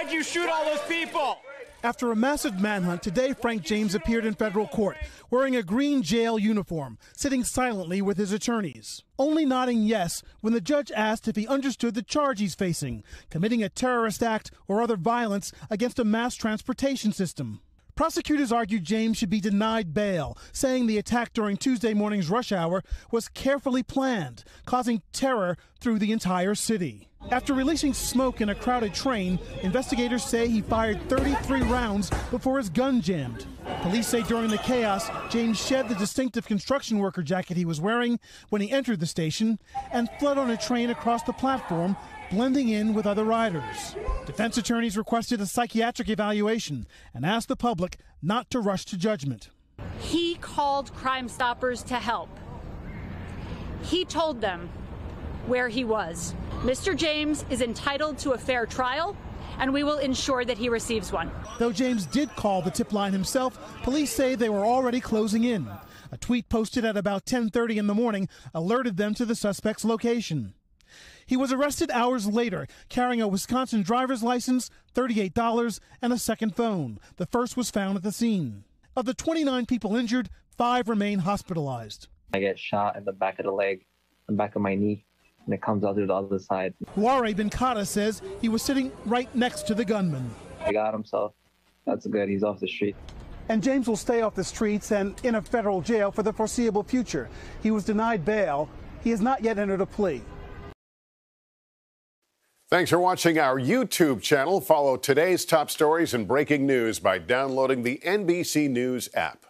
Why'd you shoot all those people? After a massive manhunt today, Frank James appeared in federal court wearing a green jail uniform, sitting silently with his attorneys, only nodding yes when the judge asked if he understood the charge he's facing, committing a terrorist act or other violence against a mass transportation system. Prosecutors argued James should be denied bail, saying the attack during Tuesday morning's rush hour was carefully planned, causing terror through the entire city. After releasing smoke in a crowded train, investigators say he fired 33 rounds before his gun jammed. Police say during the chaos, James shed the distinctive construction worker jacket he was wearing when he entered the station and fled on a train across the platform, blending in with other riders. Defense attorneys requested a psychiatric evaluation and asked the public not to rush to judgment. He called Crime Stoppers to help. He told them where he was. Mr. James is entitled to a fair trial, and we will ensure that he receives one. Though James did call the tip line himself, police say they were already closing in. A tweet posted at about 10:30 in the morning alerted them to the suspect's location. He was arrested hours later, carrying a Wisconsin driver's license, $38, and a second phone. The first was found at the scene. Of the 29 people injured, 5 remain hospitalized. I get shot in the back of the leg, the back of my knee, and it comes out to the other side. Wari Binkata says he was sitting right next to the gunman. He got himself. That's good. He's off the street. And James will stay off the streets and in a federal jail for the foreseeable future. He was denied bail. He has not yet entered a plea. Thanks for watching our YouTube channel. Follow today's top stories and breaking news by downloading the NBC News app.